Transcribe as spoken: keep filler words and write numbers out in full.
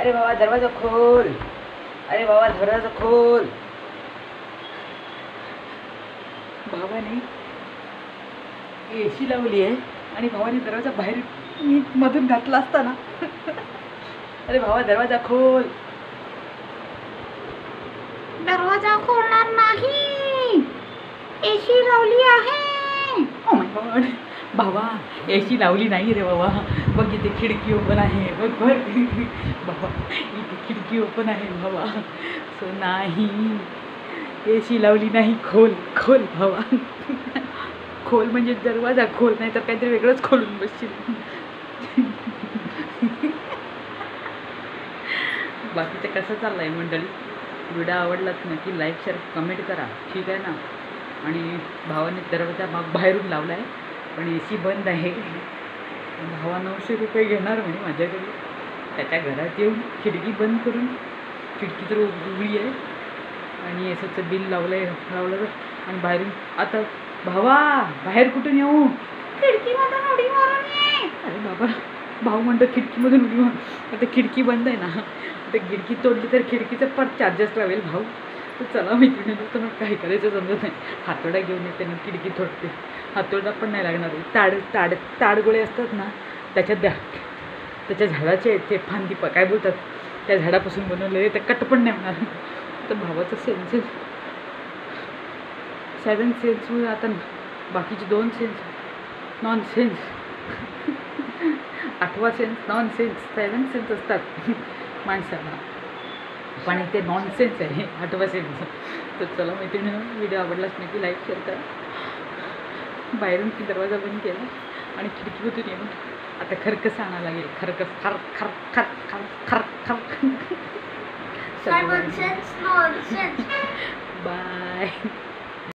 अरे बाबा दरवाजा खोल, अरे बाबा दरवाजा खोल। भावाने एसी लावली आहे आणि भावाने दरवाजा बाहेर नीट मधून घातला असता ना। अरे भावा दरवाजा खोल। दरवाजा खोलणार नाही, एसी लावली आहे। ओ माय गॉड बाबा एसी लावली नाही रे बाबा, बघ इथे खिडकी ओपन आहे, बघ बघ बाबा इथे खिडकी ओपन आहे बाबा। सो नाही एसी लावली नाही, खोल खोल बाबा खोल, म्हणजे दरवाजा खोल, नाही तर काहीतरी वेगळंच खोलून बसशील। बाकीचं कसं चाललंय मंडळी, व्हिडिओ आवडलाच ना की लाईक शेअर कमेंट करा, ठीक आहे ना। आणि भावाने दरवाजा मग बाहेरून लावला आहे पण ए सी बंद आहे। भावा नऊशे रुपये घेणार म्हणे माझ्याकडे, त्याच्या घरात येऊन खिडकी बंद करून, खिडकी तर उघडी आहे, आणि एसीचं बिल लावलं आहे लावलं आणि बाहेरून आता भावा बाहेर कुठून येऊ, खिडकीमधून उडी मारून ये। अरे बाबा भाऊ म्हणतो खिडकीमधून उडी मारून, आता खिडकी बंद आहे ना, आता खिडकी तोडली तर खिडकीचं परत चार्जेस लावेल भाऊ। तर चला मी तिकडे तर मग काय करायचं समजत नाही, हातोडा घेऊन येते ना, खिडकी थोडते, हातोडा पण नाही लागणार, ताड ताड ताडगोळे असतात ना त्याच्या द्या, त्याच्या झाडाचे ते फांदीपा काय बोलतात, त्या झाडापासून बनवलेले ते कट पण नाही होणार। तर भावाचं सेन्सेस सेवन सेन्समुळे आता बाकीचे दोन सेन्स नॉन सेन्स, आठवा sense non sense, seven sense असतात माणसाला, पण ते नॉनसेन्स आहे आठवा सेन्स। तर चला मैत्रिणींनो व्हिडिओ आवडलाच नक्की लाईक शेअर करा। बाहेरून की दरवाजा बंद केला आणि खिडकीमधून येऊन आता खरकस आणा लागेल, खरकस खर खर खर खर खर खर। बाय।